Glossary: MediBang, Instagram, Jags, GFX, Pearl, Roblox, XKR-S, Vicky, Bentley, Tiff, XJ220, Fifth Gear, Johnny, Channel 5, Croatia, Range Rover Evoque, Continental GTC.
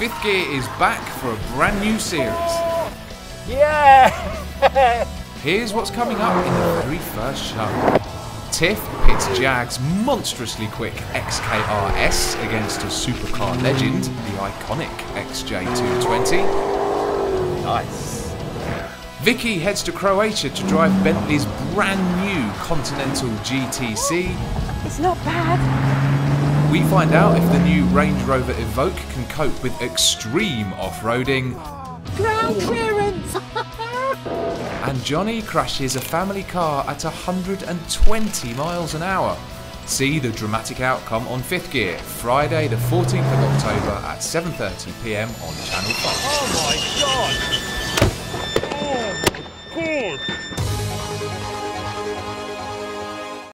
Fifth Gear is back for a brand new series. Yeah! Here's what's coming up in the very first show. Tiff pits Jag's monstrously quick XKR-S against a supercar legend, the iconic XJ220. Nice. Vicky heads to Croatia to drive Bentley's brand new Continental GTC. It's not bad. We find out if the new Range Rover Evoque can cope with extreme off-roading. Ground clearance! And Johnny crashes a family car at 120 miles an hour. See the dramatic outcome on Fifth Gear, Friday the 14th of October at 7:30 PM on Channel 5. Oh my God! Oh, God!